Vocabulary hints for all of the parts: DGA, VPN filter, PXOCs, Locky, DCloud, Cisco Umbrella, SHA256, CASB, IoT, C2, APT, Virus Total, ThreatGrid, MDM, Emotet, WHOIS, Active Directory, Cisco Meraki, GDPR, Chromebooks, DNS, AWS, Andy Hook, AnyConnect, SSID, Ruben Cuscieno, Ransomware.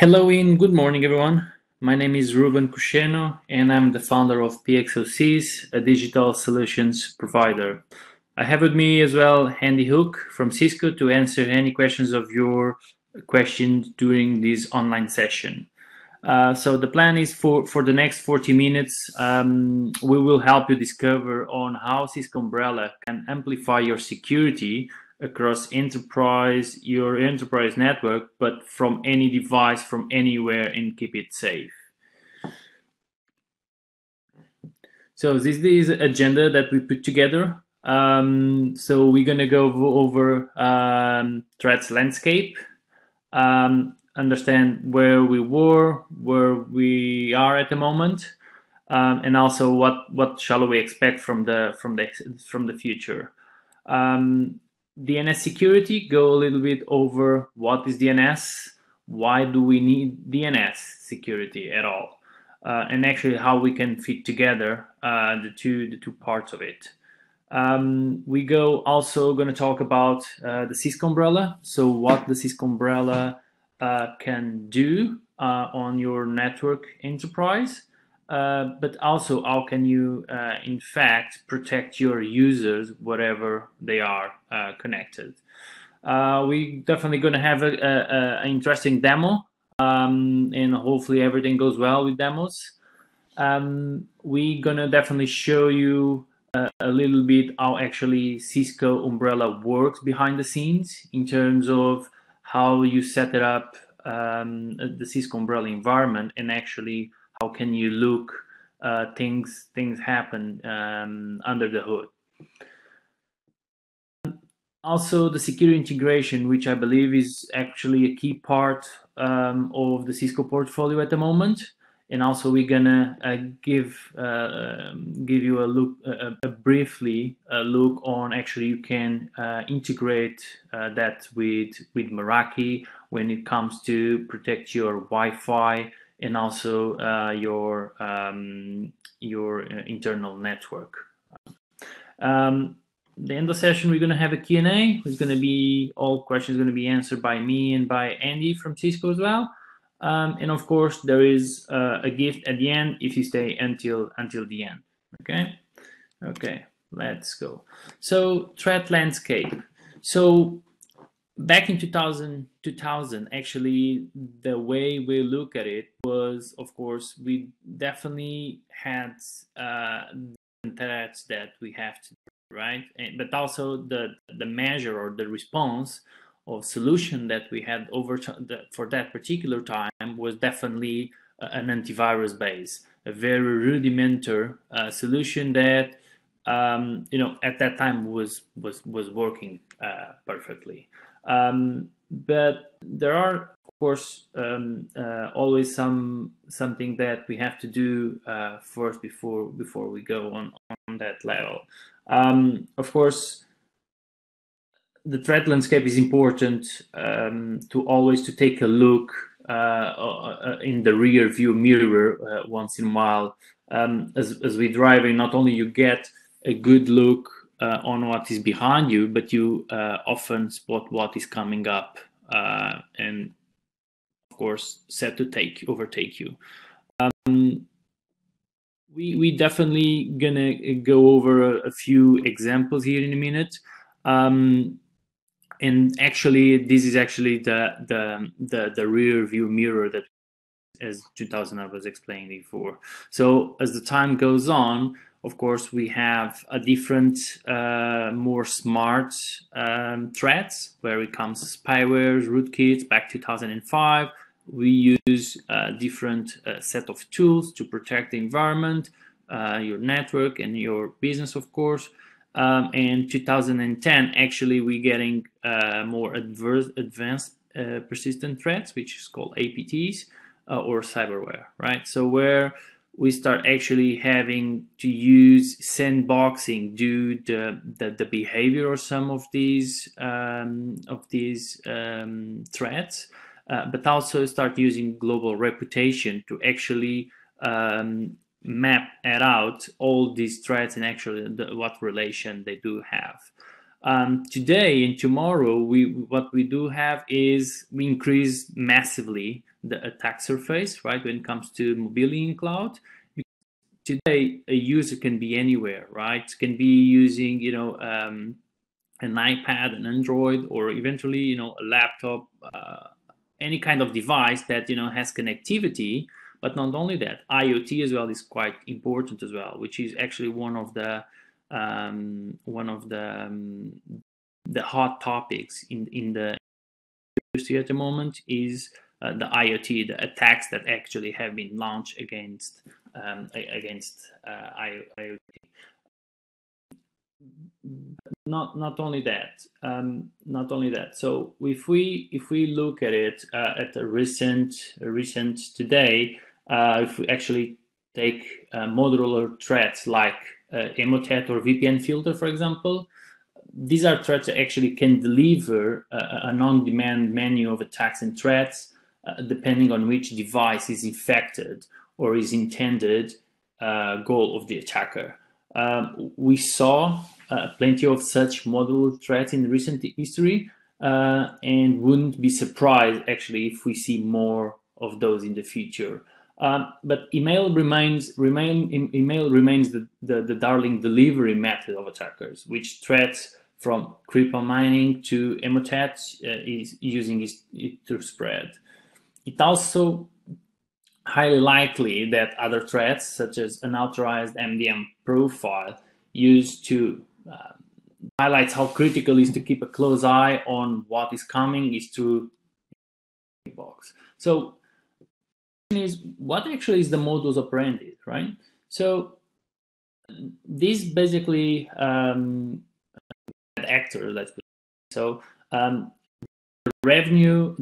Hello and good morning, everyone. My name is Ruben Cuscieno, and I'm the founder of PXOCs, a digital solutions provider. I have with me as well Andy Hook from Cisco to answer any questions of your questions during this online session. So the plan is for the next 40 minutes, we will help you discover on how Cisco Umbrella can amplify your security across your enterprise network, but from any device, from anywhere, and keep it safe. So this is the agenda that we put together. So we're gonna go over threats landscape, understand where we are at the moment, and also what shall we expect from the future. DNS security, go a little bit over what is DNS, why do we need DNS security at all, and actually how we can fit together the two parts of it. We go also going to talk about the Cisco Umbrella, so what the Cisco Umbrella can do on your network enterprise, but also how can you, in fact, protect your users wherever they are connected. We're definitely going to have an interesting demo, and hopefully everything goes well with demos. We're going to definitely show you a little bit how actually Cisco Umbrella works behind the scenes in terms of how you set it up, the Cisco Umbrella environment, and actually how can you look things happen under the hood. Also, the security integration, which I believe is actually a key part of the Cisco portfolio at the moment, and also we're gonna give you a brief look on actually you can integrate that with Meraki when it comes to protect your Wi-Fi and also your internal network. The end of the session, we're going to have a Q&A. It's going to be all questions going to be answered by me and by Andy from Cisco as well. And of course, there is a gift at the end if you stay until the end. Okay. Okay. Let's go. So threat landscape. So back in 2000, actually, the way we look at it was, of course, we definitely had threats that we have to do, right? But also the measure or the response of solution that we had over for that particular time was definitely an antivirus base, a very rudimentary solution that you know, at that time was working perfectly. But there are, of course, always something that we have to do first before we go on that level. Of course, the threat landscape is important to always take a look in the rear view mirror once in a while. As we're driving, not only you get a good look on what is behind you, but you often spot what is coming up and, of course, set to overtake you. We definitely gonna go over a few examples here in a minute. And actually, this is actually the rear view mirror that, as 2000, I was explaining before. So as the time goes on, of course, we have a different, more smart threats where it comes to spywares, rootkits. Back 2005, we use a different set of tools to protect the environment, your network, and your business, of course. And 2010, actually, we're getting more advanced persistent threats, which is called APTs or cyberware, right? So where we start actually having to use sandboxing due to the behavior of some of these threats, but also start using global reputation to actually map out all these threats and actually what relation they do have. Today and tomorrow, what we do have is we increase massively the attack surface, right, when it comes to mobility in cloud. Today, a user can be anywhere, right? Can be using, you know, an iPad, an Android, or eventually, you know, a laptop, any kind of device that, you know, has connectivity. But not only that, IoT as well is quite important as well, which is actually one of the hot topics in the industry at the moment is the IoT, the attacks that actually have been launched against IoT. Not only that. So if we look at it at the recent today, if we actually take modular threats like Emotet or VPN filter, for example, these are threats that actually can deliver an on-demand menu of attacks and threats, depending on which device is infected or is intended goal of the attacker. We saw plenty of such modular threats in recent history, and wouldn't be surprised actually if we see more of those in the future. But email remains the darling delivery method of attackers, which threats from crypto mining to Emotet is using it to spread. It also highly likely that other threats, such as an unauthorized MDM profile, used to highlights how critical it is to keep a close eye on what is coming is through box. So is what actually is the modus operandi, right? So this basically actor, let's put it. So the revenue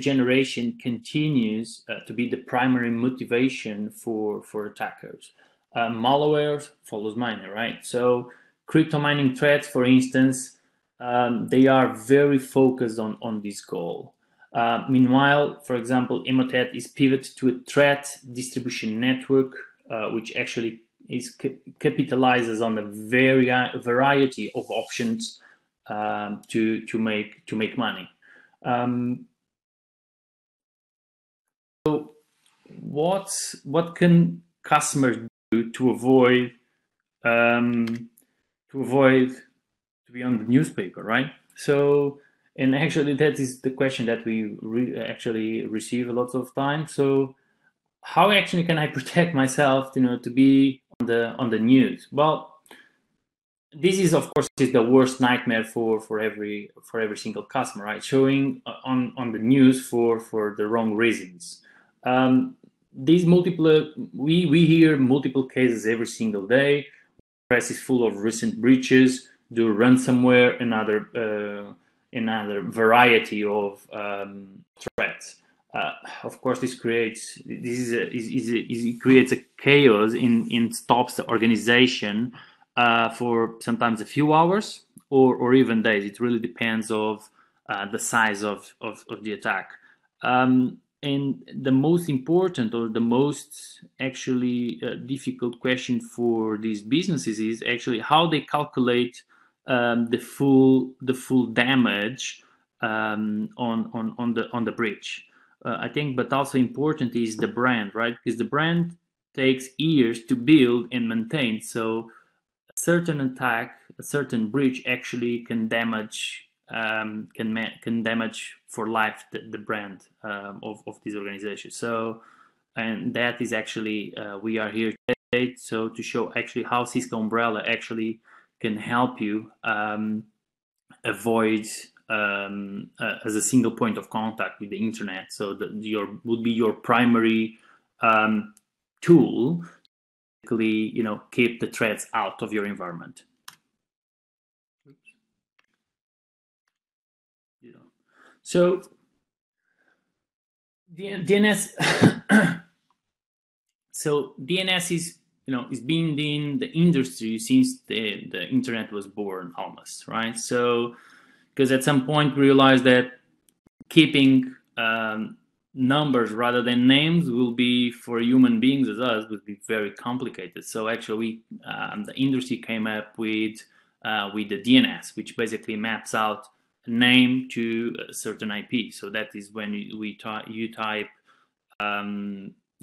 generation continues to be the primary motivation for attackers. Malware follows mining, right? So crypto mining threats, for instance, they are very focused on this goal. Meanwhile, for example, Emotet is pivoted to a threat distribution network, which actually is capitalizes on the variety of options to make money. So, what can customers do to avoid? To be on the newspaper, right? So, and actually that is the question that we actually receive a lot of time. So how actually can I protect myself, you know, to be on the news? Well, this is of course is the worst nightmare for every single customer, right? Showing on the news for the wrong reasons. These multiple, we hear multiple cases every single day. Press is full of recent breaches, do ransomware, another variety of threats. Of course, this creates a chaos and stops the organization for sometimes a few hours or even days. It really depends of the size of the attack. And the most important or the most actually difficult question for these businesses is actually how they calculate the full damage on the breach. I think, but also important is the brand, right? Because the brand takes years to build and maintain. So a certain attack, a certain breach actually can damage damage for life the brand of this organization. So, and that is actually we are here today. So to show actually how Cisco Umbrella actually can help you avoid as a single point of contact with the internet. So that would be your primary tool, basically, you know, keep the threats out of your environment. So DNS, so DNS is, you know, is been in the industry since the internet was born almost, right? So, because at some point we realized that keeping numbers rather than names will be, for human beings as us, would be very complicated. So actually the industry came up with with the DNS, which basically maps out a name to a certain IP. So that is when you type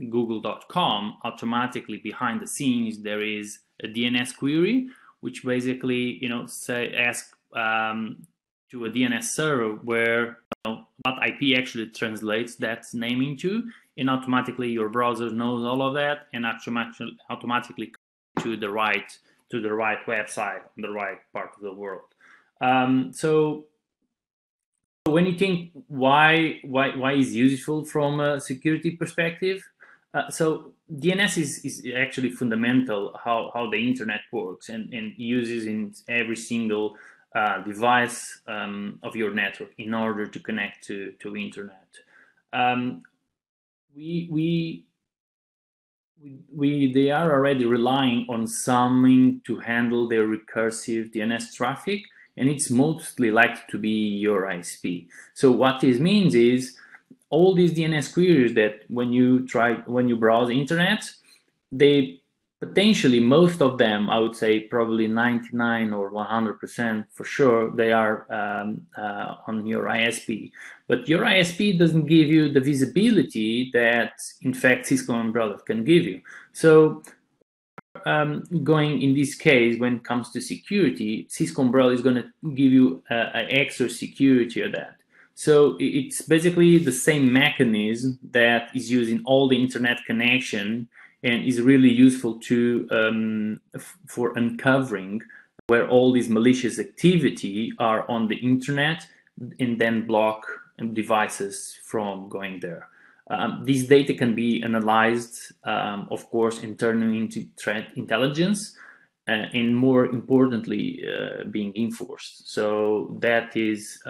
google.com, automatically behind the scenes there is a DNS query, which basically, you know, say ask to a DNS server where, you know, what IP actually translates that name into, and automatically your browser knows all of that and automatically to the right website in the right part of the world. So when you think why is useful from a security perspective, so DNS is actually fundamental how the internet works and uses in every single device of your network in order to connect to internet. They are already relying on something to handle their recursive DNS traffic, and it's mostly likely to be your ISP. So what this means is all these DNS queries that when you browse internet, they potentially, most of them, I would say probably 99 or 100% for sure, they are on your ISP. But your ISP doesn't give you the visibility that, in fact, Cisco Umbrella can give you. So going in this case, when it comes to security, Cisco Umbrella is going to give you an extra security of that. So it's basically the same mechanism that is using all the internet connection and is really useful to for uncovering where all these malicious activity are on the internet, and then block devices from going there. This data can be analyzed, of course, and turned into threat intelligence, and more importantly, being enforced. So that is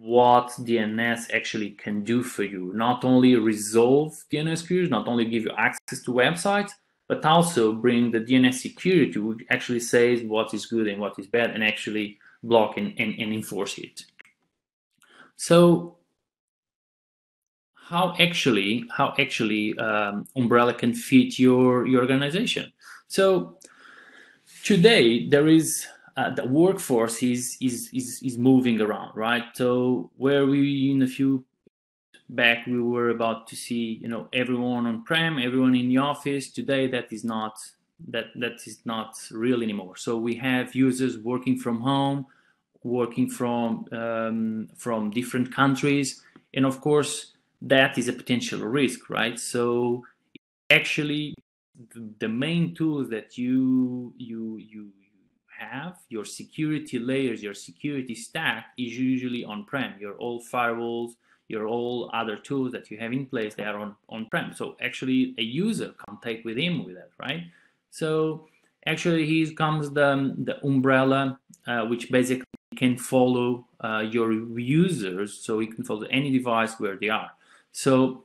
what DNS actually can do for you. Not only resolve DNS queries, not only give you access to websites, but also bring the DNS security, which actually says what is good and what is bad, and actually block and enforce it. So how actually Umbrella can fit your organization? So today there is the workforce is moving around, right? So where we in a few back we were about to see, you know, everyone on prem, everyone in the office. Today that is not real anymore. So we have users working from home, working from different countries, and of course that is a potential risk, right? So actually the main tools that you have, your security layers, your security stack is usually on-prem. Your old firewalls, your all other tools that you have in place, they are on-prem. So actually a user can take with him with that, right? So actually here comes the umbrella, which basically can follow your users, so it can follow any device where they are. So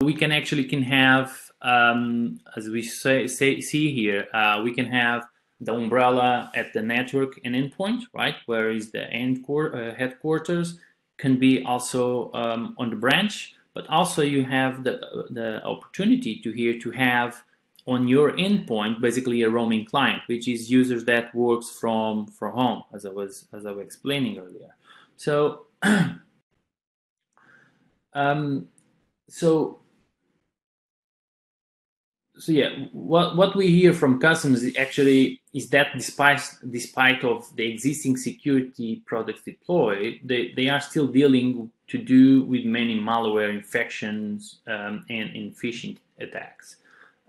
we can actually have, as we see here, we can have the umbrella at the network and endpoint, right? Where is the headquarters? Can be also on the branch, but also you have the opportunity to have on your endpoint basically a roaming client, which is users that works from home, as I was explaining earlier. So, So yeah, what we hear from customers is that despite of the existing security products deployed, they are still dealing to do with many malware infections and phishing attacks.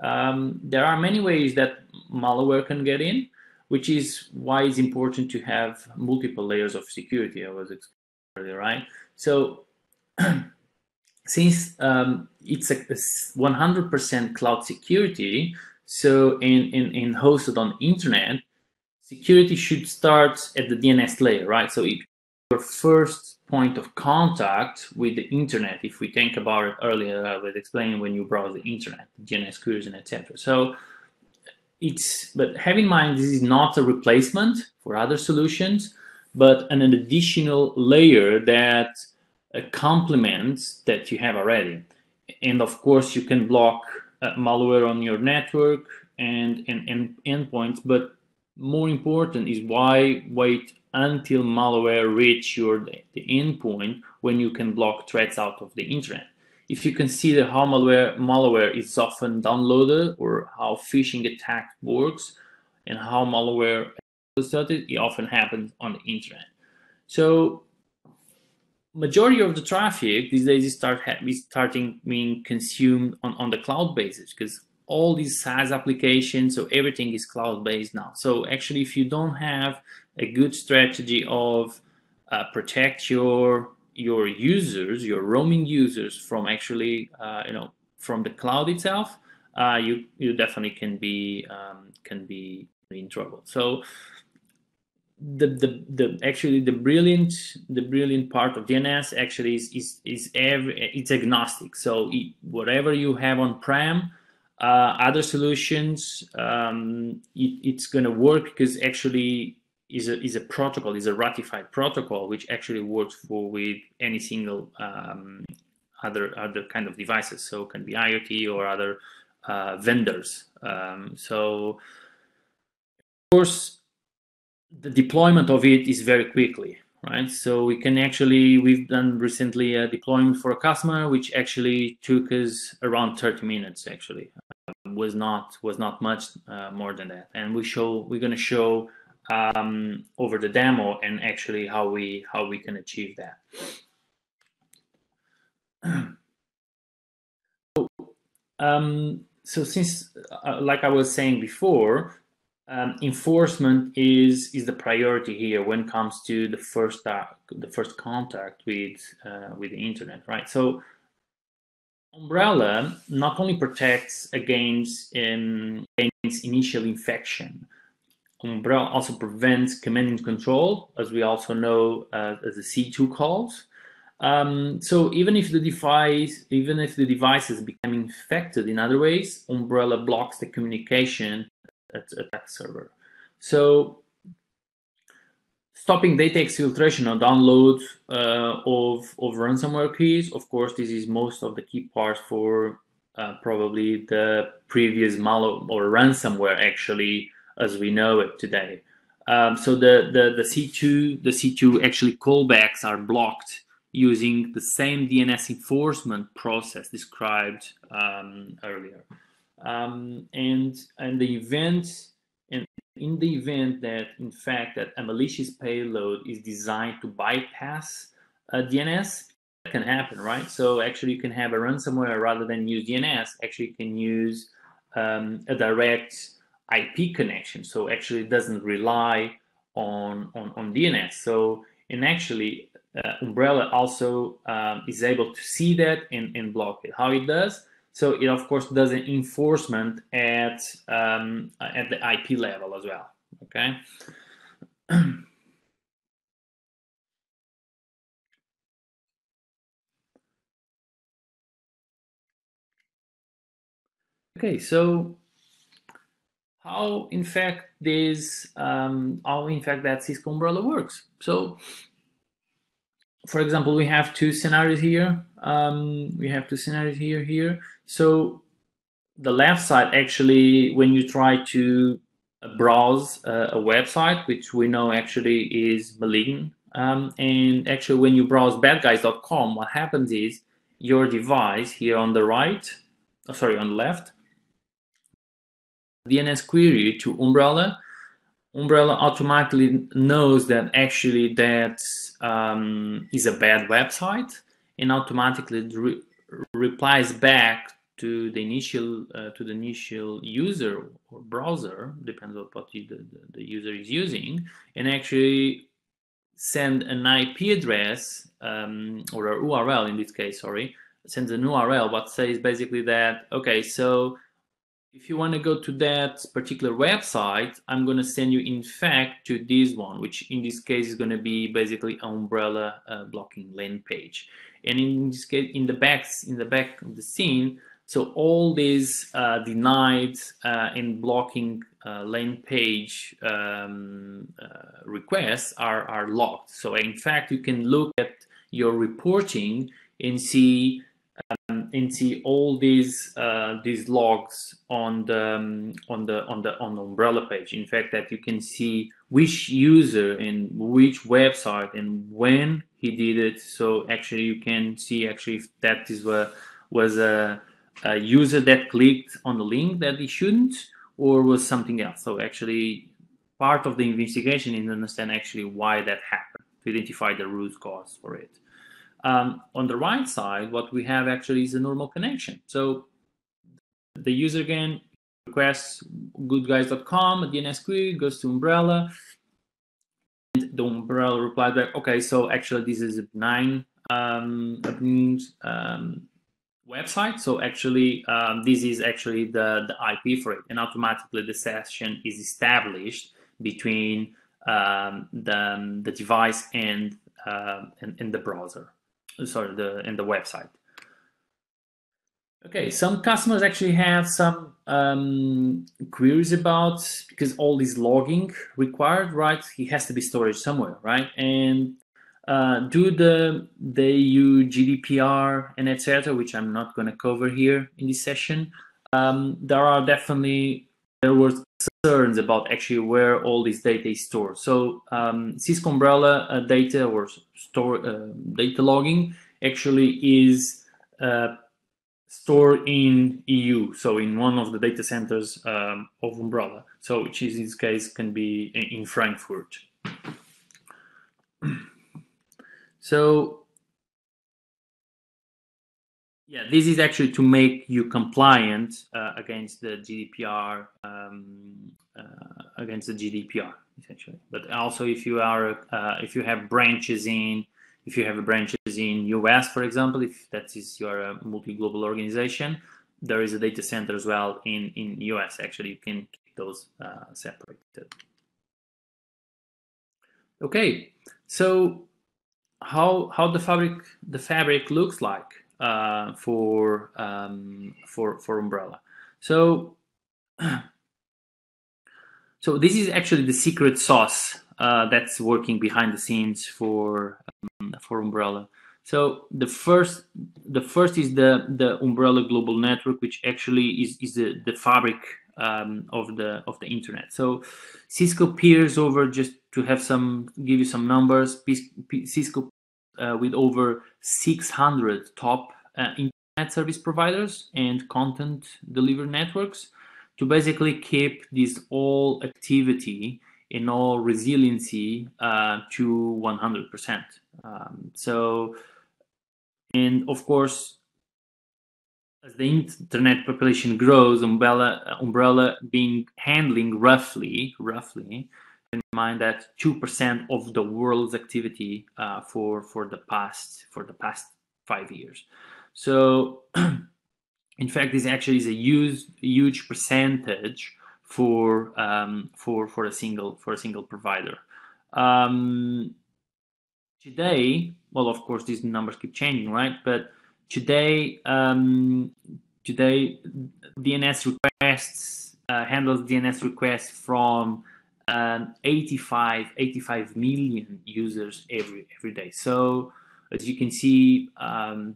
There are many ways that malware can get in, which is why it's important to have multiple layers of security. I was explaining earlier, right? So since it's 100% cloud security, so in hosted on internet, security should start at the DNS layer, right? So it's your first point of contact with the internet. If we think about it earlier, I was explaining when you browse the internet, DNS queries and etc. So but have in mind this is not a replacement for other solutions, but an additional layer that complements that you have already. And of course you can block malware on your network and endpoints, but more important is why wait until malware reach the endpoint when you can block threats out of the internet. If you consider how malware is often downloaded, or how phishing attack works, and how malware is started, it often happens on the internet. So majority of the traffic these days is starting being consumed on the cloud basis, because all these SaaS applications, so everything is cloud-based now. So actually, if you don't have a good strategy of protect your users, your roaming users, from actually from the cloud itself, you definitely can be in trouble. So the brilliant part of DNS actually is agnostic. So whatever you have on-prem, other solutions, it's going to work, because actually is a protocol, is a ratified protocol, which actually works with any single other kind of devices. So it can be IoT or other vendors. So of course, the deployment of it is very quickly, right? So we can actually, we've done recently a deployment for a customer, which actually took us around 30 minutes. Actually, was not much more than that. And we're going to show over the demo and actually how we can achieve that. So, since like I was saying before, enforcement is the priority here when it comes to the first contact with the internet, right? So Umbrella not only protects against initial infection. Umbrella also prevents command and control, as we also know as the C2 calls. So even if the device is becoming infected in other ways, Umbrella blocks the communication at attack server. So stopping data exfiltration or download of ransomware keys. Of course, this is most of the key parts for probably the previous malware or ransomware, actually, as we know it today. So the C2 actually callbacks are blocked using the same DNS enforcement process described earlier. And in the event that in fact that a malicious payload is designed to bypass DNS, that can happen, right? So actually you can have a ransomware, rather than use DNS, actually you can use a direct IP connection. So actually it doesn't rely on DNS. So, and actually Umbrella also is able to see that and block it. How it does? So it of course does an enforcement at the IP level as well. Okay. Okay. So how in fact that Cisco Umbrella works. So, for example, we have two scenarios here. So the left side, actually, when you try to browse a website, which we know actually is malignant, and actually when you browse badguys.com, what happens is your device here on the right, on the left, DNS query to Umbrella. Umbrella automatically knows that actually that is a bad website, and automatically replies back to the initial user or browser, depends on what the user is using, and actually send an IP address or a URL in this case. Sorry, sends an URL. What says basically that, okay, so if you want to go to that particular website, I'm going to send you, in fact, to this one, which in this case is going to be basically an Umbrella blocking land page. And in this case, in the back of the scene, so all these denied and blocking land page requests are locked. So in fact, you can look at your reporting and see into all these logs on the Umbrella page. In fact, that you can see which user and which website and when he did it. So actually, you can see actually if that is was a user that clicked on the link that he shouldn't, or was something else. So actually, part of the investigation is to understand actually why that happened, to identify the root cause for it. On the right side, what we have actually is a normal connection. So the user again requests goodguys.com, a DNS query, goes to Umbrella, and the Umbrella replied back, okay, so actually this is a benign website. So actually this is actually the IP for it, and automatically the session is established between the device and the browser, sorry, and the website. Okay, some customers actually have some queries about, because all this logging required, right? It has to be stored somewhere, right? And do they use GDPR and etc., which I'm not going to cover here in this session. There were concerns about actually where all this data is stored. So Cisco Umbrella data or store data logging actually is stored in EU, so in one of the data centers of Umbrella. So which is in this case can be in Frankfurt. So yeah, this is actually to make you compliant against the GDPR, essentially. But also, if you are, if you have branches in US, for example, if that is your multi-global organization, there is a data center as well in US. Actually, you can keep those separated. Okay, so how the fabric looks like for Umbrella. So this is actually the secret sauce that's working behind the scenes for Umbrella. So the first is the Umbrella global network, which actually is the fabric of the internet. So Cisco peers over, just to have give you some numbers, Cisco with over 600 top internet service providers and content delivery networks to basically keep this all activity and all resiliency to 100%. So, and of course, as the internet population grows, Umbrella being handling roughly, in mind that 2% of the world's activity for the past 5 years. So, in fact, this actually is a huge percentage for a single provider. Today, well, of course, these numbers keep changing, right? But today, DNS requests handles DNS requests from 85 million users every day. So as you can see,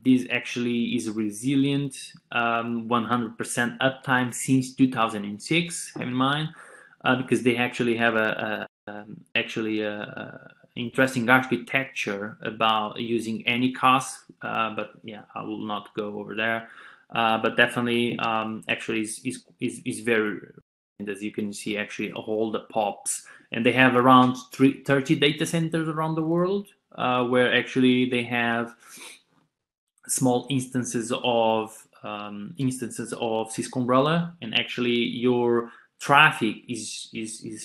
this actually is resilient, 100% uptime since 2006. Have in mind, because they actually have a interesting architecture about using any cost. But yeah, I will not go over there. But definitely, actually, is very. And as you can see, actually all the POPs, and they have around 30 data centers around the world, where actually they have small instances of Cisco Umbrella, and actually your traffic is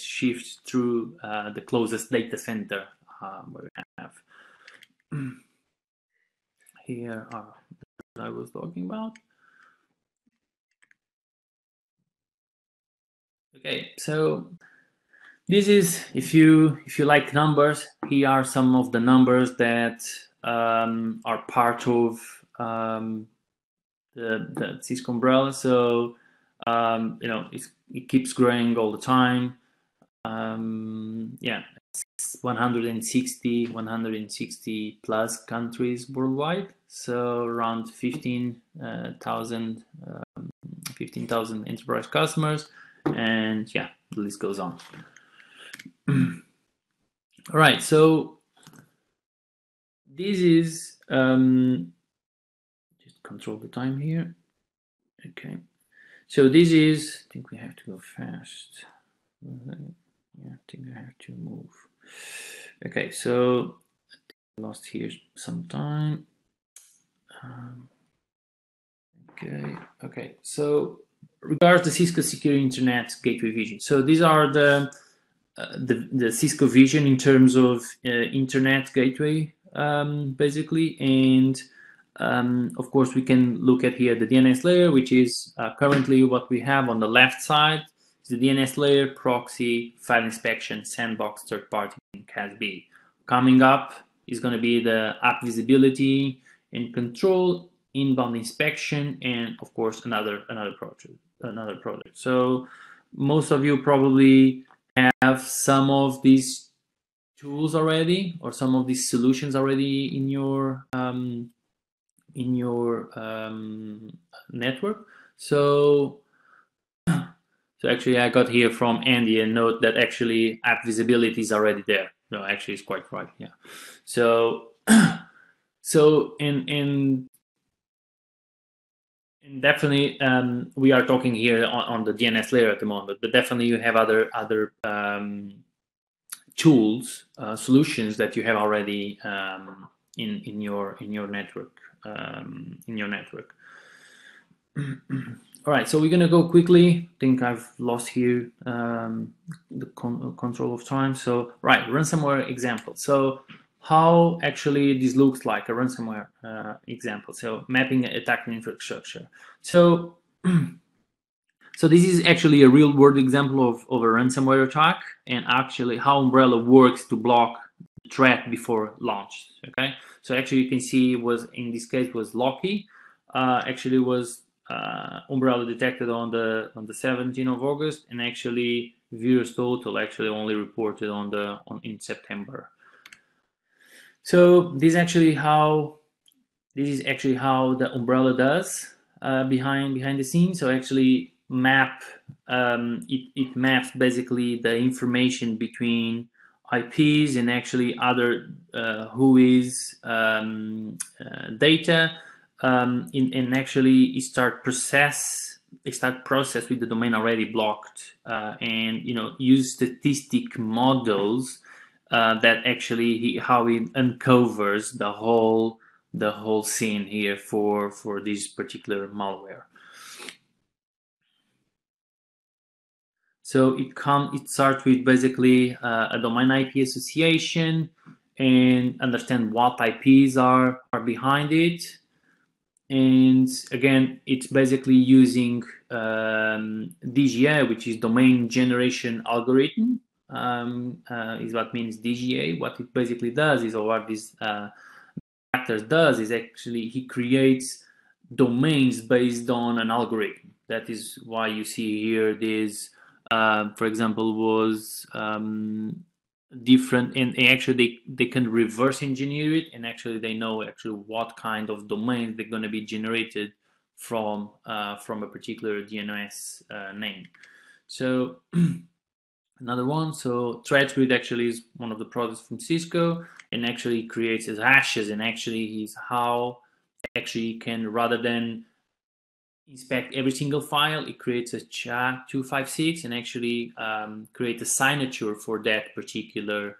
shifted through the closest data center where we have. Here are what I was talking about. Okay, so this is, if you like numbers, here are some of the numbers that are part of the Cisco Umbrella. So you know, it keeps growing all the time. Yeah, 160 plus countries worldwide. So around 15,000 enterprise customers, and yeah, the list goes on. All right, so this is just control the time here. Okay, so this is, I think we have to go fast. Yeah, I think I have to move. Okay, so I lost here some time. Okay, so regards the Cisco Secure Internet Gateway Vision. So these are the Cisco vision in terms of internet gateway, basically. And of course, we can look at here the DNS layer, which is currently what we have on the left side. It's the DNS layer, proxy, file inspection, sandbox, third party, and CASB. Coming up is going to be the app visibility and control, inbound inspection, and of course another project. So most of you probably have some of these tools already, or some of these solutions already in your network. So actually, I got here from Andy a note that actually app visibility is already there. No, actually, it's quite right. Yeah. So and definitely we are talking here on the DNS layer at the moment, but definitely you have other tools, solutions that you have already in your network. All right, so we're gonna go quickly. I think I've lost here the control of time. So right, ransomware example. So how actually this looks like, a ransomware example. So mapping attack infrastructure. So this is actually a real world example of a ransomware attack, and actually how Umbrella works to block the threat before launch. Okay, so actually you can see it was, in this case was Locky. Actually was Umbrella detected on the 17th of August, and actually Virus Total actually only reported in September. So this is actually how the Umbrella does behind the scenes. So actually map it maps basically the information between IPs and actually other WHOIs data, and actually it start process with the domain already blocked, and you know, use statistic models. That actually how it uncovers the whole scene here for this particular malware. So it starts with basically a domain IP association, and understand what IPs are behind it. And again, it's basically using DGA, which is domain generation algorithm. Is what means DGA. What it basically does is, or what this actor does is, actually he creates domains based on an algorithm. That is why you see here this, for example, was different, and actually they can reverse engineer it, and actually they know actually what kind of domains they're going to be generated from a particular DNS name. So another one. So ThreatGrid actually is one of the products from Cisco, and actually creates his hashes, and actually is how actually can, rather than inspect every single file, it creates a SHA256 and actually create a signature for that particular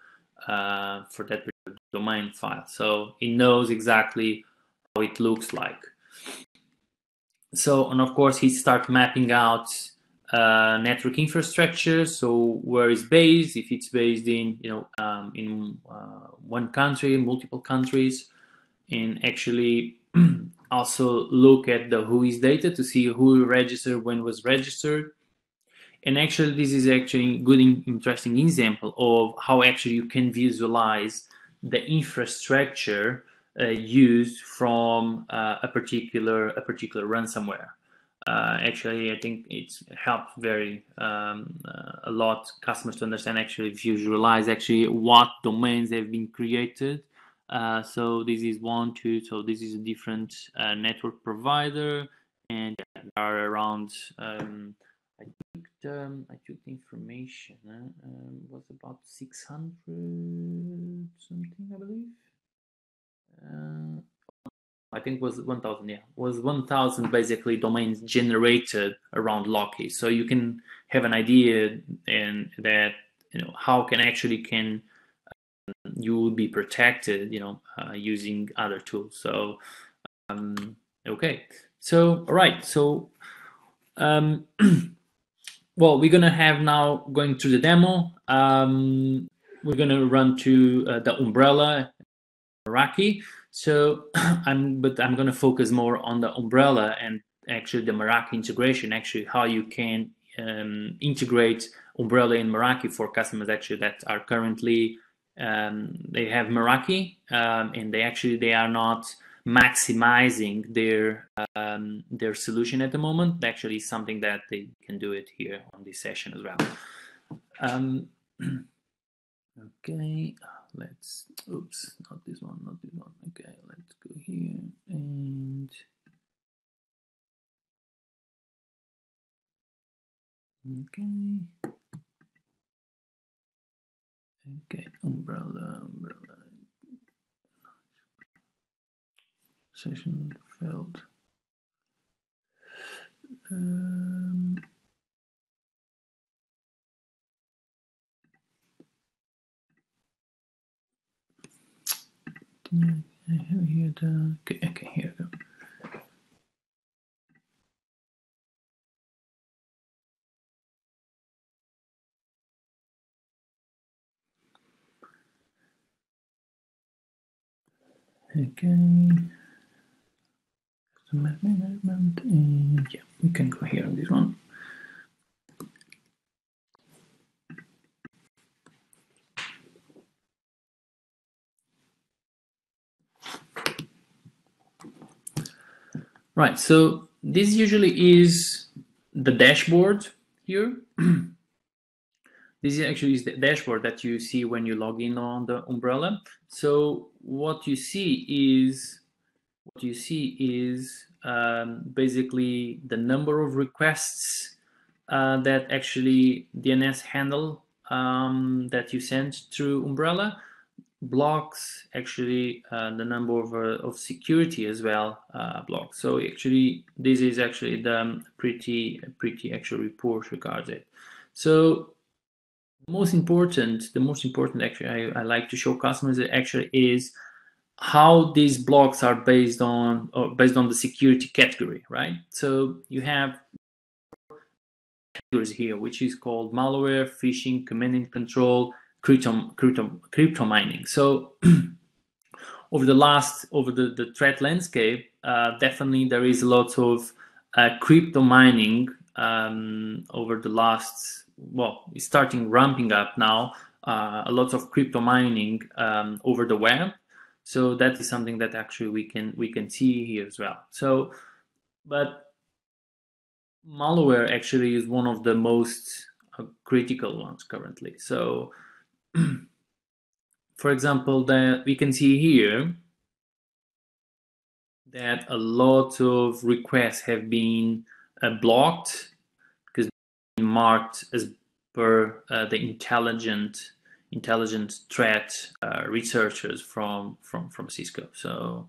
domain file. So it knows exactly how it looks like. So, and of course he starts mapping out network infrastructure, so where it's based, if it's based in, you know, one country, multiple countries, and actually also look at the who is data to see who registered, when was registered. And actually this is actually good, interesting example of how actually you can visualize the infrastructure used from a particular ransomware. Actually, I think it's helped very a lot customers to understand, actually visualize actually what domains have been created So this is 1, 2. So this is a different network provider, and there are around. I took the information. Was about 600 something, I believe. I think it was 1,000. Yeah, it was 1,000 basically domains generated around Locky. So you can have an idea and that you know how can actually can you will be protected, you know, using other tools. So okay, so all right, so well, we're gonna have now going through the demo. We're gonna run to the Umbrella Meraki. So I'm gonna focus more on the Umbrella and actually the Meraki integration, actually how you can integrate Umbrella and Meraki for customers actually that are currently they have Meraki and they are not maximizing their solution at the moment. Actually, is something that they can do it here on this session as well. Okay, let's. Oops, not this one, not this one. Okay, let's go here and. Okay. Okay, umbrella. Session failed. I have here the. Okay, here we go. Okay, customer management, and yeah, we can go here on this one. Right, so this usually is the dashboard here. This actually is the dashboard that you see when you log in on the Umbrella. So what you see is basically the number of requests that actually DNS handle that you send through Umbrella, blocks actually the number of security as well blocks. So actually this is actually the pretty actual report regards it. So the most important actually I like to show customers actually is how these blocks are based on the security category, right? So you have categories here, which is called malware, phishing, command and control, crypto mining. So over the threat landscape, definitely there is lots of crypto mining over the last. Well, it's starting ramping up now, a lot of crypto mining over the web. So that is something that actually we can see here as well. So, but malware actually is one of the most critical ones currently. So, for example, that we can see here that a lot of requests have been blocked, marked as per the intelligent threat researchers from Cisco. So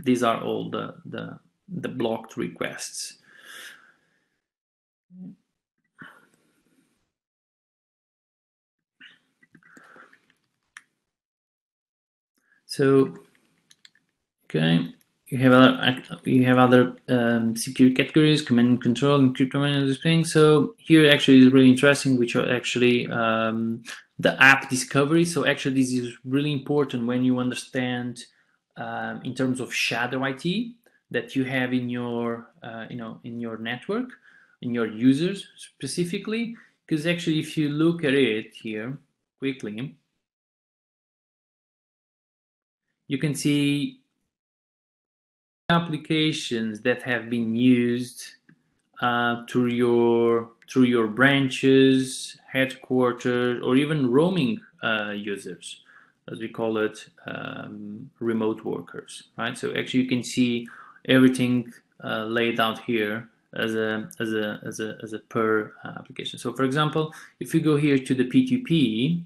these are all the blocked requests. So okay. You have other secure categories, command and control, and crypto management things. So here actually is really interesting, which are actually the app discovery. So actually this is really important when you understand in terms of shadow IT that you have in your in your network, in your users specifically, because actually if you look at it here quickly, you can see applications that have been used through your branches, headquarters, or even roaming users. as we call it, remote workers, right? So actually you can see everything laid out here as a per application. So for example, if you go here to the PTP,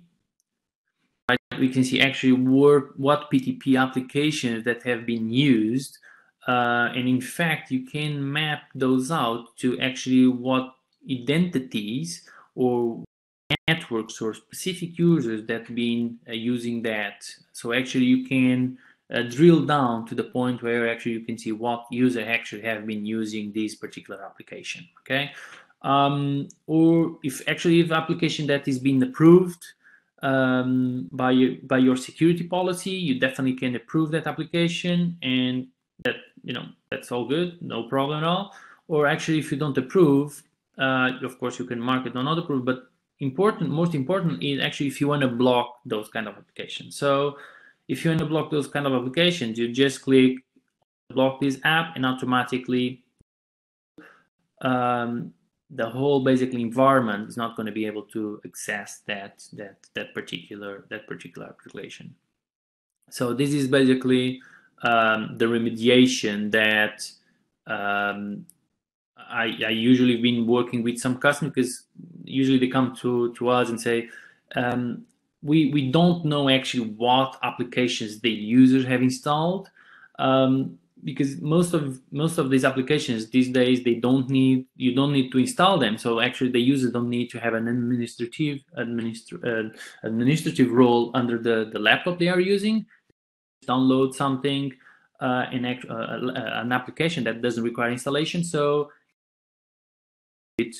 right, we can see actually what PTP applications that have been used, and in fact you can map those out to actually what identities or networks or specific users that been using that. So actually you can drill down to the point where actually you can see what user actually have been using this particular application, okay? Or if application that is being approved by your security policy, you definitely can approve that application, and that, you know, that's all good, no problem at all. Or actually if you don't approve, of course you can mark it on not approved, but most important is actually if you want to block those kind of applications. So if you want to block those kind of applications, you just click block this app, and automatically the whole basically environment is not going to be able to access that particular application. So this is basically the remediation that I usually been working with some customers, because usually they come to us and say, we don't know actually what applications the users have installed, because most of these applications these days, you don't need to install them. So actually the users don't need to have an administrative role under the laptop they are using. Download something, an application that doesn't require installation. So you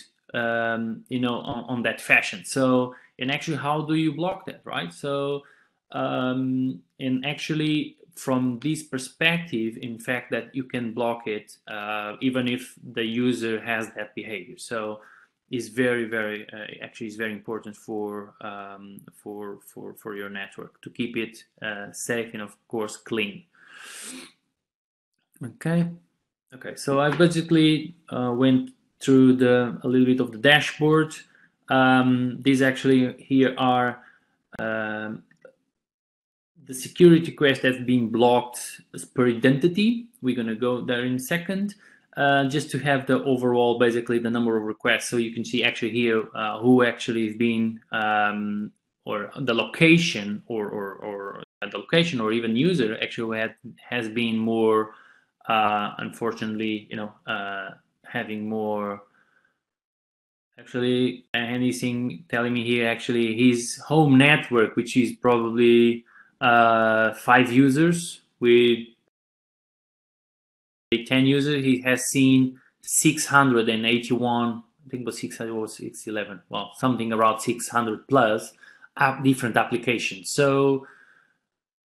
know, on that fashion. So, and actually, how do you block that, right? So, and actually, from this perspective, in fact, that you can block it even if the user has that behavior. So, is very important for your network to keep it safe and of course clean. Okay, okay. So I basically went through a little bit of the dashboard. These actually here are the security requests that's been blocked per identity. We're gonna go there in a second, just to have the overall, basically the number of requests. So you can see actually here who actually has been, or the location or even user actually has been more, unfortunately, you know, having more, actually anything telling me here actually his home network, which is probably 5 users with 10 users, he has seen 681, I think it was 611, well, something around 600 plus different applications. So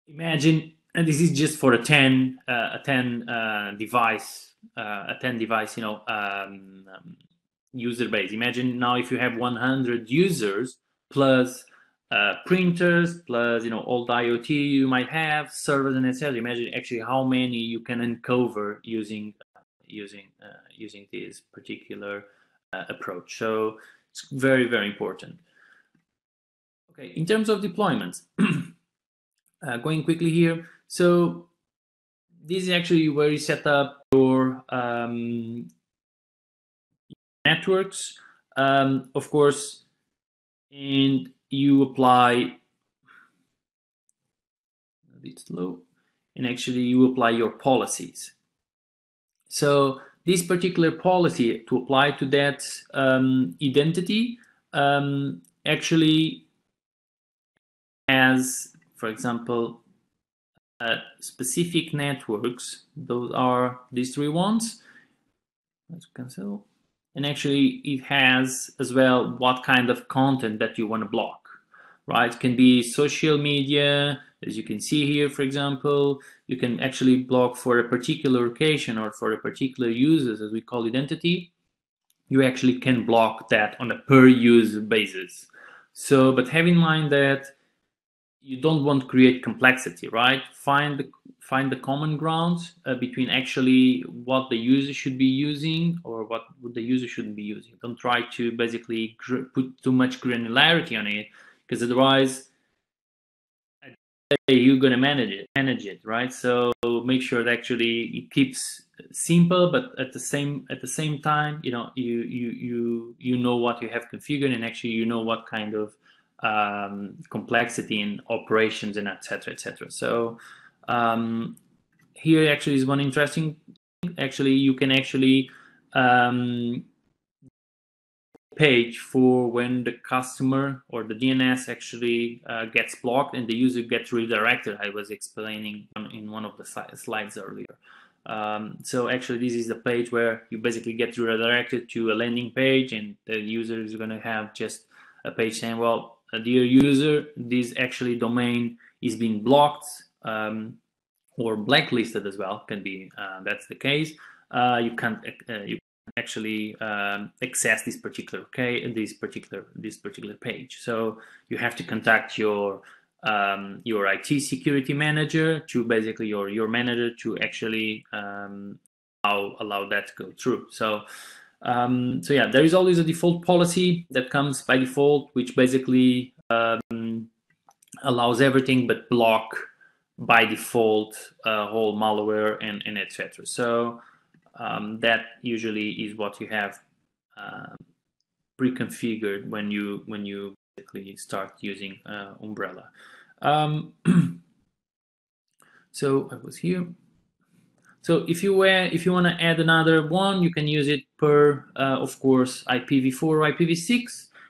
imagine, and this is just for a 10 device, you know, user base. Imagine now if you have 100 users plus printers plus, you know, old IoT you might have, servers and etc. Imagine actually how many you can uncover using this particular approach. So it's very important. Okay, in terms of deployments, going quickly here. So this is actually where you set up your networks, of course, and you apply a bit slow, and actually you apply your policies. So this particular policy to apply to that identity actually has, for example, specific networks. Those are these 3 ones. Let's cancel. And actually it has as well what kind of content that you want to block, right? It can be social media, as you can see here, for example. You can actually block for a particular location or for a particular user, as we call identity. You actually can block that on a per user basis. So, but have in mind that you don't want to create complexity, right? Find the common ground between actually what the user should be using or what the user shouldn't be using. Don't try to basically put too much granularity on it, because otherwise, at you're going to manage it, right? So make sure that actually it keeps simple, but at the same time, you know, you know what you have configured, and actually you know what kind of complexity in operations and etc. So here actually is one interesting thing. Actually, you can actually page for when the customer or the DNS actually gets blocked and the user gets redirected. I was explaining in one of the slides earlier. So actually this is the page where you basically get redirected to a landing page, and the user is going to have just a page saying, well, dear user, this actually domain is being blocked or blacklisted as well, can be that's the case. You actually access this particular this particular page. So you have to contact your IT security manager to basically your manager to actually allow that to go through. So so yeah, there is always a default policy that comes by default, which basically allows everything but block by default whole malware and etc. So that usually is what you have pre-configured when you basically start using Umbrella. So I was here. So if you want to add another one, you can use it per of course IPv4 or IPv6.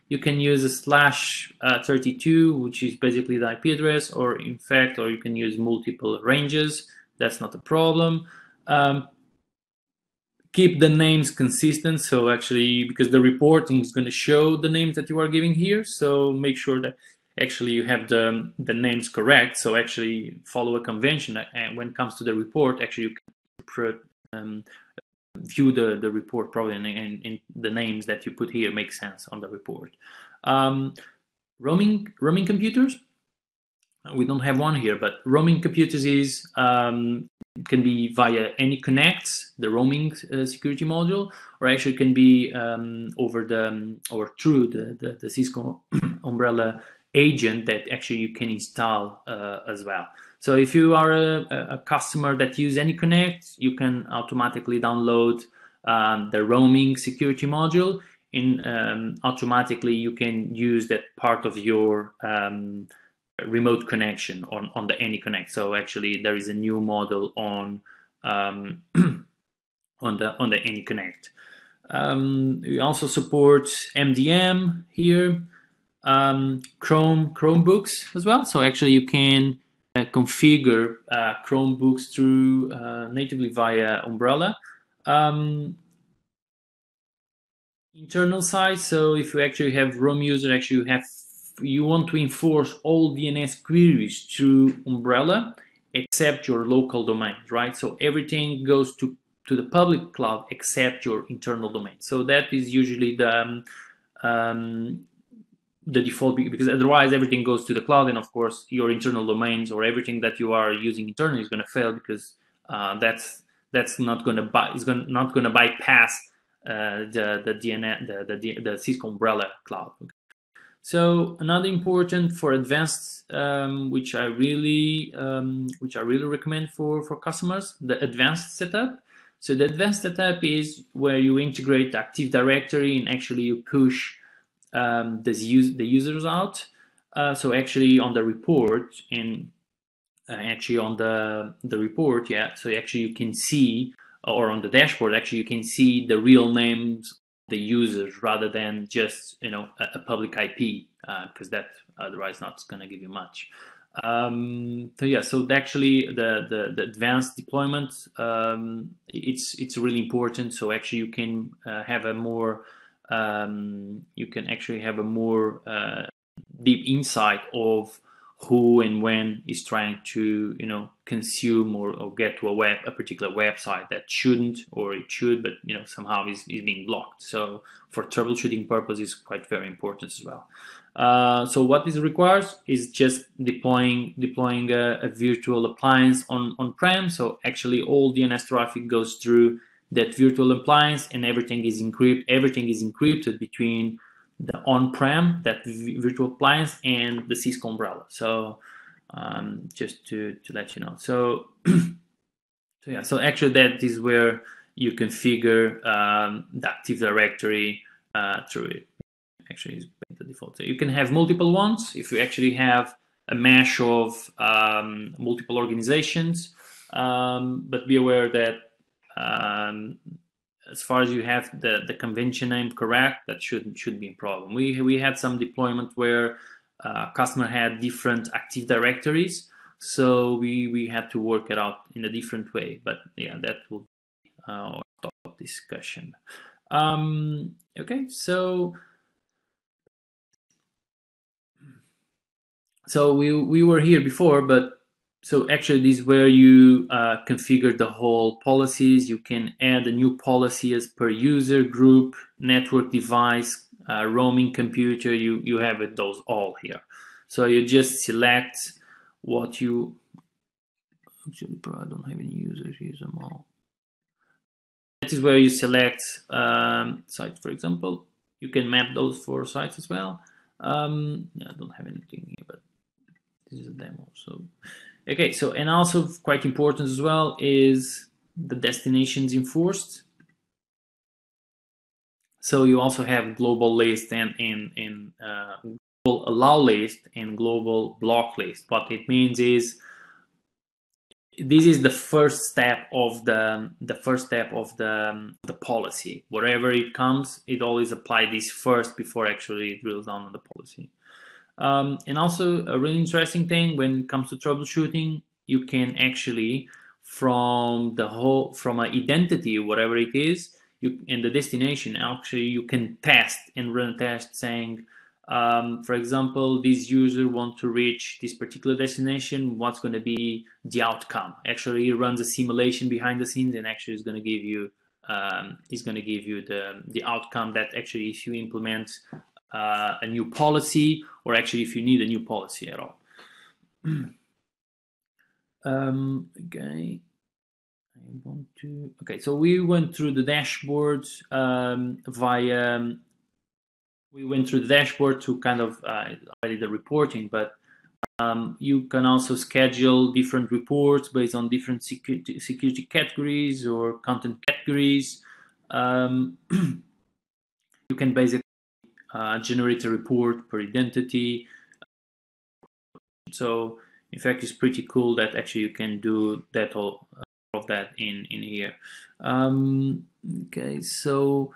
You can use a /32, which is basically the IP address, or in fact, or you can use multiple ranges. That's not a problem. Keep the names consistent, so actually, because the reporting is going to show the names that you are giving here, so make sure that actually you have the names correct. So actually follow a convention, and when it comes to the report, actually you can view the report probably, and the names that you put here make sense on the report. Roaming computers, we don't have one here, but roaming computers is can be via AnyConnect, the roaming security module, or actually can be over the or through the Cisco Umbrella agent that actually you can install as well. So if you are a customer that use AnyConnect, you can automatically download the roaming security module, and automatically you can use that part of your remote connection on the AnyConnect. So actually there is a new model on the AnyConnect. We also support MDM here, Chromebooks as well. So actually you can configure Chromebooks through natively via Umbrella. Internal side, so if you actually have Roam user, actually you want to enforce all DNS queries through Umbrella except your local domains, right? So everything goes to the public cloud except your internal domain. So that is usually the default, because otherwise everything goes to the cloud, and of course your internal domains or everything that you are using internally is going to fail, because that's not going to bypass the Cisco Umbrella cloud. Okay? So another important for advanced, which I really recommend for customers, the advanced setup. So the advanced setup is where you integrate Active Directory and actually you push the users out. So actually on the report, and actually on the report, yeah. So actually you can see, or on the dashboard, actually you can see the real names, the users, rather than just, you know, a public IP, because that otherwise not going to give you much. So yeah, so actually the advanced deployment, it's really important. So actually you can have a more deep insight of who and when is trying to, you know, consume or get to a particular website that shouldn't, or it should, but, you know, somehow is being blocked. So for troubleshooting purposes, quite very important as well. So what this requires is just deploying a virtual appliance on-prem. So actually all DNS traffic goes through that virtual appliance, and everything is encrypted. Everything is encrypted between the on-prem, that virtual appliance, and the Cisco Umbrella. So just to let you know. So, so yeah, so actually that is where you configure the Active Directory through it. Actually, is the default. So you can have multiple ones if you actually have a mesh of multiple organizations, but be aware that as far as you have the convention name correct, that shouldn't be a problem. We had some deployment where customer had different Active Directories, so we had to work it out in a different way. But yeah, that will be our top discussion. Okay, so. So we were here before, but so actually this is where you configure the whole policies. You can add a new policy as per user, group, network device, roaming computer. You have it, those all here. So you just select what you, actually I don't have any users, use them all. That is where you select sites, for example. You can map those four sites as well. I don't have anything here, but this is a demo. So, okay. So, and also quite important as well is the destinations enforced. So you also have global list and global allow list and global block list. What it means is this is the first step of the policy. Wherever it comes, it always applies this first before actually it drills down on the policy. And also a really interesting thing when it comes to troubleshooting, you can actually from an identity, whatever it is, you in the destination, actually you can test and run a test saying, for example, this user wants to reach this particular destination, what's going to be the outcome? Actually, it runs a simulation behind the scenes and actually is going to give you the outcome that actually if you implement a new policy, or actually if you need a new policy at all. Okay, so we went through the dashboard we went through the dashboard to kind of already the reporting, but you can also schedule different reports based on different security categories or content categories. You can basically generate a report per identity. So in fact, it's pretty cool that actually you can do that all of that in here. Okay, so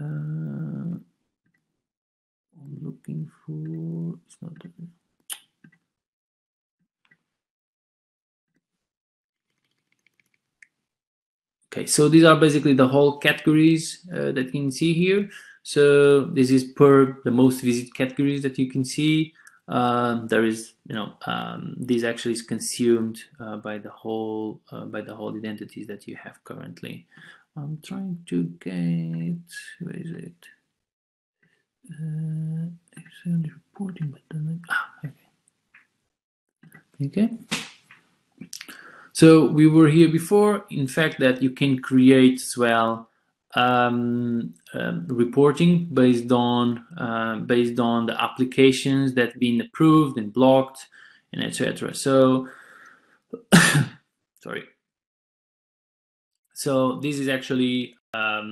I'm looking for, it's not there. Okay, so these are basically the whole categories that you can see here. So this is per the most visit categories that you can see. There is, you know, this actually is consumed by the whole identities that you have currently. I'm trying to get, where is it? It's only reporting, but then okay. So we were here before. In fact, that you can create as well. Reporting based on the applications that have been approved and blocked and etc. So sorry. So this is actually a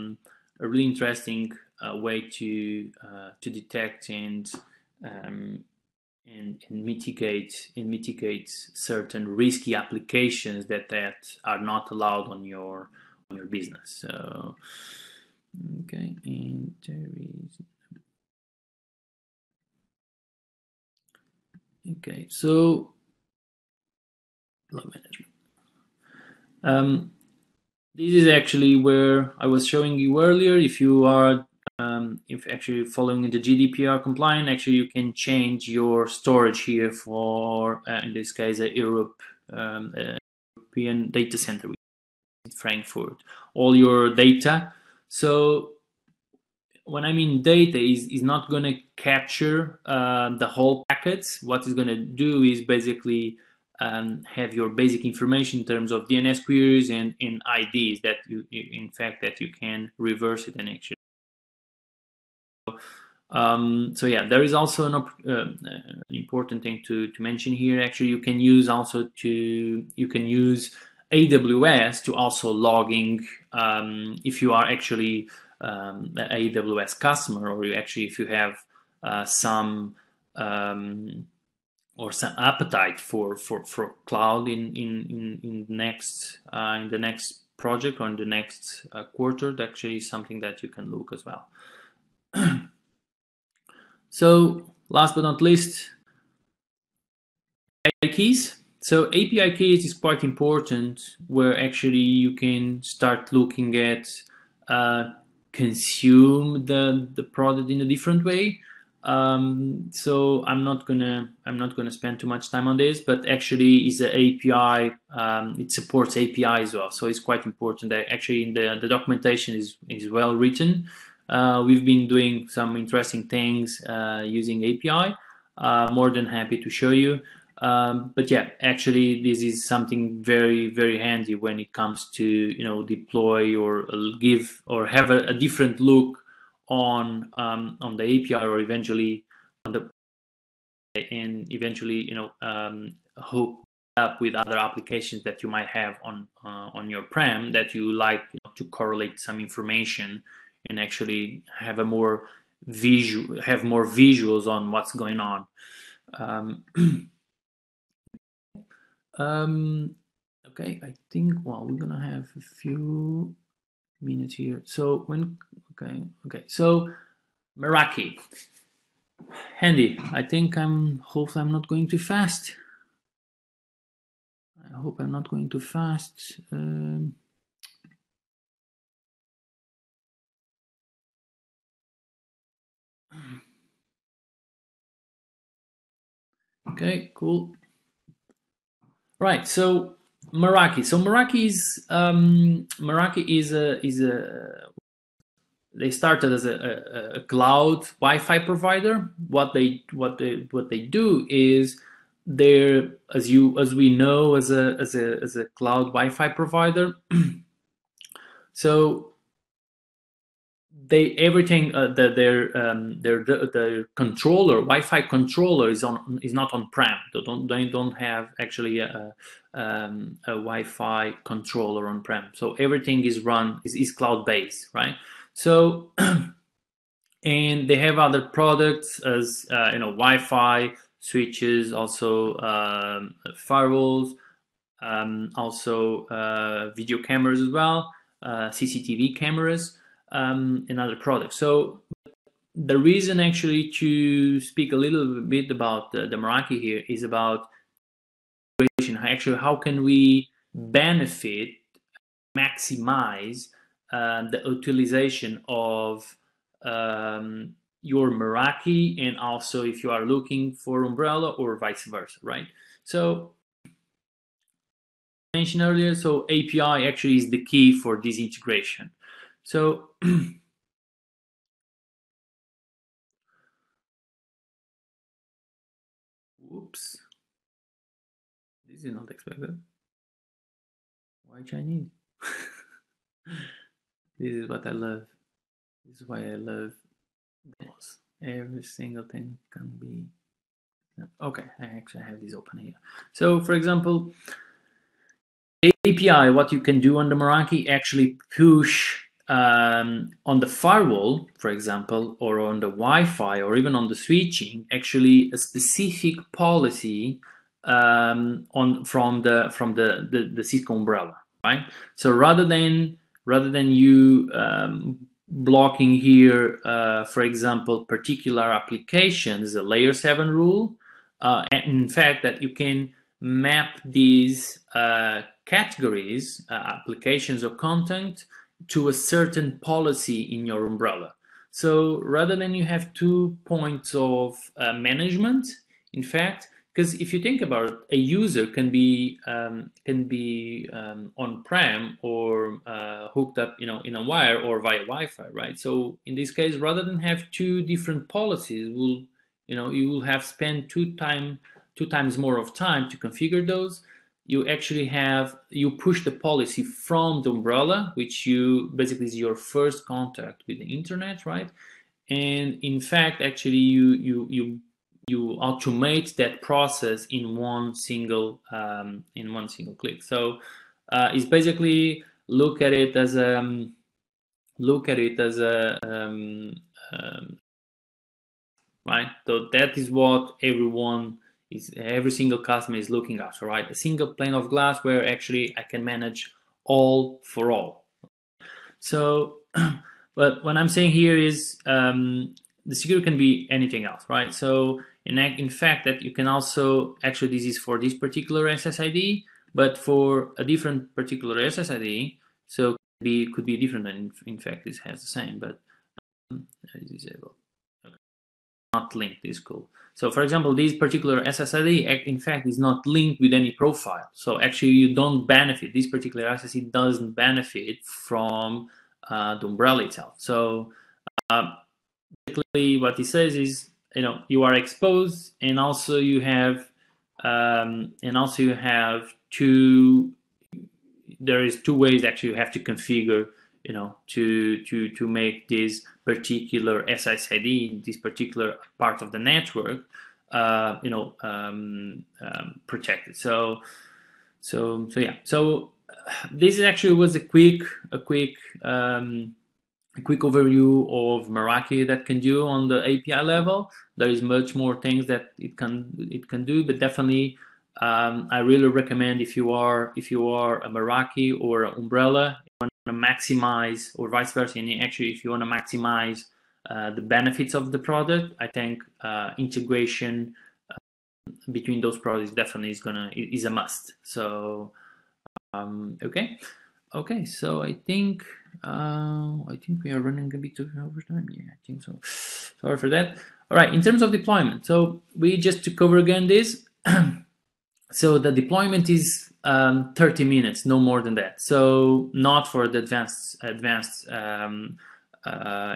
really interesting way to detect and mitigate certain risky applications that are not allowed on your business. So okay, and there is okay, so log management. This is actually where I was showing you earlier. If you are if actually following the GDPR compliant, actually you can change your storage here for in this case a European data center. Frankfurt, all your data. So when I mean data is not going to capture the whole packets. What it's going to do is basically have your basic information in terms of DNS queries and IDs that you in fact that you can reverse it and actually. So yeah, there is also an important thing to mention here. Actually, you can use also you can use AWS to also logging if you are actually an AWS customer, or you actually if you have some appetite for cloud in the next project or in the next quarter. That actually is something that you can look as well. So last but not least, API keys. So API keys is quite important, where actually you can start looking at consume the product in a different way. So I'm not gonna spend too much time on this, but actually is an API. It supports API as well, so it's quite important that actually in the documentation is well written. We've been doing some interesting things using API. More than happy to show you. But yeah, actually this is something very, very handy when it comes to, you know, deploy or give or have a different look on the API, or eventually on the you know, hook up with other applications that you might have on your prem that you like, you know, to correlate some information and actually have a more visual, have more visuals on what's going on. Okay, I think, well, we're gonna have a few minutes here. So when, okay. So Meraki, Andy, I think hopefully I'm not going too fast. I hope I'm not going too fast. Okay, cool. Right, so Meraki. So Meraki is they started as a cloud Wi-Fi provider. What they do is they're, as we know, as a cloud Wi-Fi provider. So their controller, Wi-Fi controller, is not on prem. They don't have actually a Wi-Fi controller on prem. So everything is cloud based, right? So and they have other products as you know, Wi-Fi switches, also firewalls, also video cameras as well, CCTV cameras. And other products. So the reason actually to speak a little bit about the Meraki here is about actually how can we benefit, maximize the utilization of your Meraki, and also if you are looking for Umbrella or vice versa, right? So mentioned earlier, so API actually is the key for this integration. So whoops, this is not expected. Why Chinese? This is what I love. This is why I love DOS. Every single thing can be okay. I actually have this open here. So for example, API, what you can do on the Meraki, actually push on the firewall, for example, or on the Wi-Fi, or even on the switching, actually a specific policy from the Cisco umbrella, right? So rather than you blocking here, for example, particular applications, the layer 7 rule, and in fact that you can map these categories, applications or content, to a certain policy in your umbrella. So rather than you have 2 points of management, in fact, because if you think about it, a user can be on-prem or hooked up, you know, in a wire or via Wi-Fi, right? So in this case, rather than have 2 different policies, you will have spent two times more of time to configure those. You actually push the policy from the umbrella, which basically is your first contact with the internet, right? And in fact, actually, you automate that process in one single click. So it's basically look at it as a right. So that is what everyone is, every single customer is looking after, right? A single pane of glass where actually I can manage all for all. So, but what I'm saying here is the security can be anything else, right? So in fact, that you can also, actually this is for this particular SSID, but for a different particular SSID, so could be different. And in fact, this has the same, but it's disabled. Okay. Not linked is cool. So for example, this particular SSID, in fact, is not linked with any profile. So actually, you don't benefit. This particular SSID doesn't benefit from the umbrella itself. So basically, what it says is, you know, you are exposed, and also you have, two. There is two ways actually you have to configure, you know, to make this particular SSID, this particular part of the network, you know, protected. So yeah. So this actually was a quick overview of Meraki that can do on the API level. There is much more things that it can do, but definitely I really recommend, if you are a Meraki or an Umbrella, you want to maximize, or vice versa, and actually if you want to maximize the benefits of the product, I think integration between those products definitely is a must. So okay, so I think we are running a bit over time. Yeah, I think so. Sorry for that. All right, in terms of deployment, so we just to cover again this. So the deployment is 30 minutes, no more than that. So not for the advanced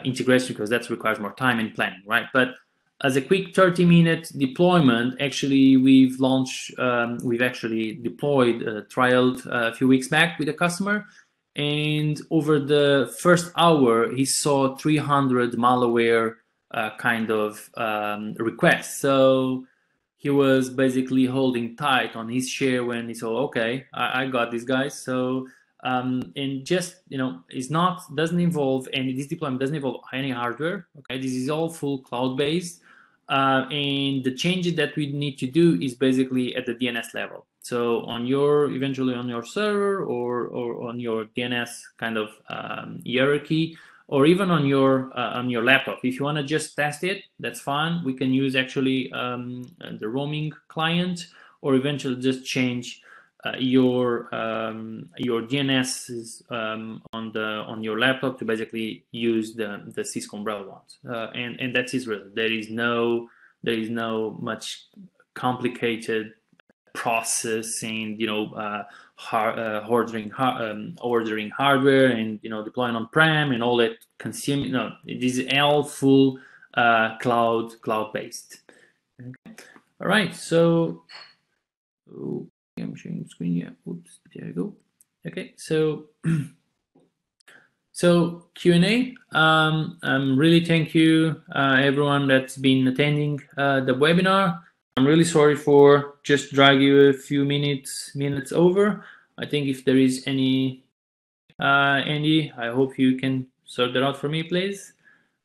integration, because that requires more time and planning, right? But as a quick 30-minute deployment, actually we've actually deployed, trialed a few weeks back with a customer, and over the first hour, he saw 300 malware kind of requests. So he was basically holding tight on his share when he saw, okay, I got these guys. So, and just, you know, this deployment doesn't involve any hardware. Okay, this is all full cloud-based. And the changes that we need to do is basically at the DNS level. So eventually on your server or on your DNS kind of hierarchy, or even on your laptop. If you want to just test it, that's fine. We can use actually the roaming client, or eventually just change your DNS on your laptop to basically use the Cisco Umbrella ones. And that is really, there is no much complicated processing, you know, ordering hardware, and, you know, deploying on-prem and all that. Consuming, no, it is all full cloud-based. Okay. All right, so I'm sharing the screen. Yeah, oops, there you go. Okay, so Q&A. Really thank you everyone that's been attending the webinar. I'm really sorry for just drag you a few minutes over. I think if there is any, Andy, I hope you can sort that out for me, please.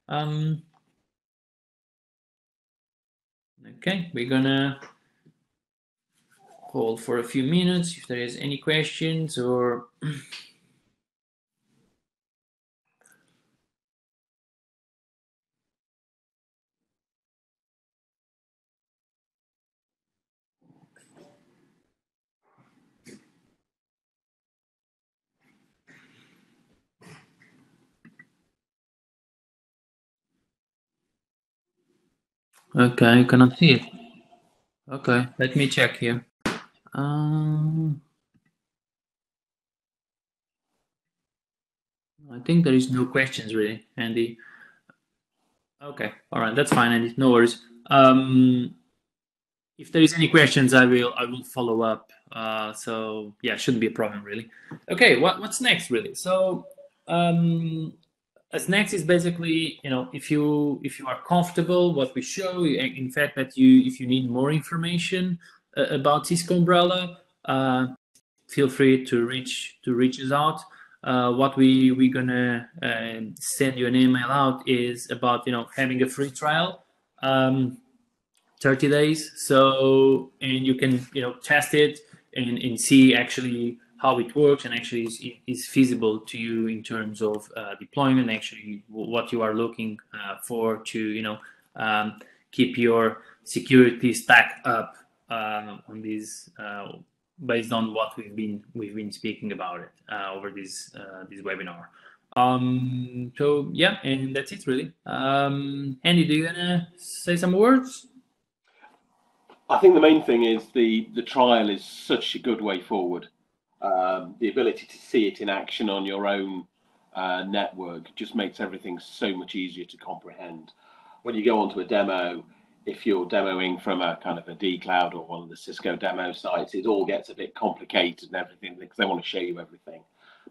Okay, we're gonna hold for a few minutes if there is any questions or. Okay, I cannot see it. Okay, let me check here. I think there is no questions really, Andy. Okay, all right, that's fine, Andy. No worries. If there is any questions, I will follow up. So yeah, shouldn't be a problem really. Okay, what's next really? So As next is basically, you know, if you are comfortable, what we show, in fact, that you, if you need more information about Cisco Umbrella, feel free to reach us out. What we're gonna send you an email out is about, you know, having a free trial, 30 days. So, and you can, you know, test it and see actually how it works and actually is feasible to you in terms of deployment, actually what you are looking for to, you know, keep your security stack up on these, based on what we've been speaking about it over this webinar. So yeah, and that's it really. Andy, do you wanna say some words? I think the main thing is the trial is such a good way forward. The ability to see it in action on your own network just makes everything so much easier to comprehend. When you go onto a demo, if you're demoing from a kind of a DCloud or one of the Cisco demo sites, it all gets a bit complicated and everything because they want to show you everything.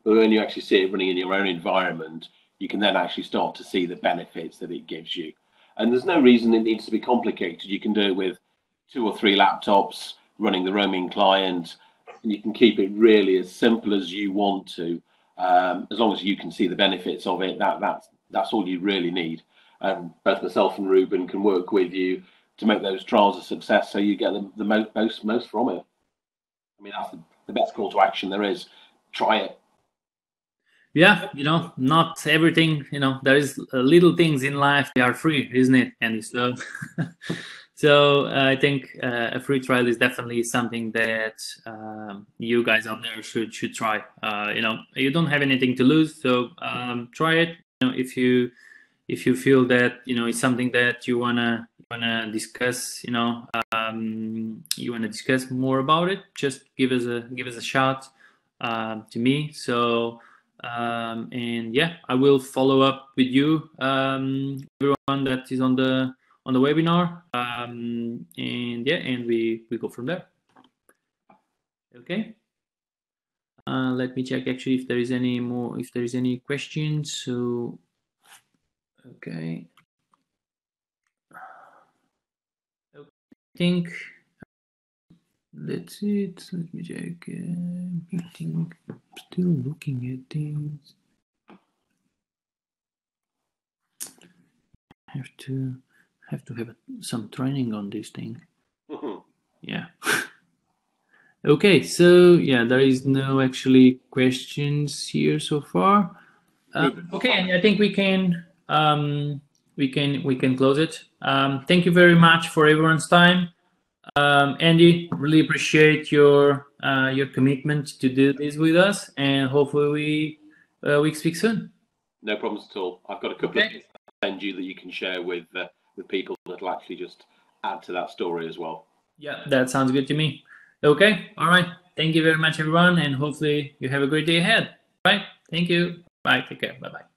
But when you actually see it running in your own environment, you can then actually start to see the benefits that it gives you. And there's no reason it needs to be complicated. You can do it with 2 or 3 laptops running the roaming client, and you can keep it really as simple as you want to. As long as you can see the benefits of it, that's all you really need. And both myself and Ruben can work with you to make those trials a success so you get the most from it. I mean, that's the best call to action there is. Try it. Yeah, you know, not everything, you know, there is little things in life, they are free, isn't it, Andy? So, I think a free trial is definitely something that you guys out there should try. You know, you don't have anything to lose, so try it. You know, if you feel that, you know, it's something that you wanna discuss, you know, you wanna discuss more about it, just give us a shout to me. So and yeah, I will follow up with you, everyone that is on the webinar, and yeah, and we go from there. Okay. Let me check actually if there is any questions. So. Okay. I think that's it. Let me check. I think I'm still looking at things. Have to have some training on this thing. Yeah. Okay. So yeah, there is no actually questions here so far. Okay, and I think we can. We can close it. Thank you very much for everyone's time. Andy, really appreciate your commitment to do this with us, and hopefully we speak soon. No problems at all. I've got a couple of things to send you that you can share with people that'll actually just add to that story as well. Yeah, that sounds good to me. Okay, all right. Thank you very much, everyone, and hopefully you have a great day ahead. All right. Thank you. Bye. Take care. Bye bye.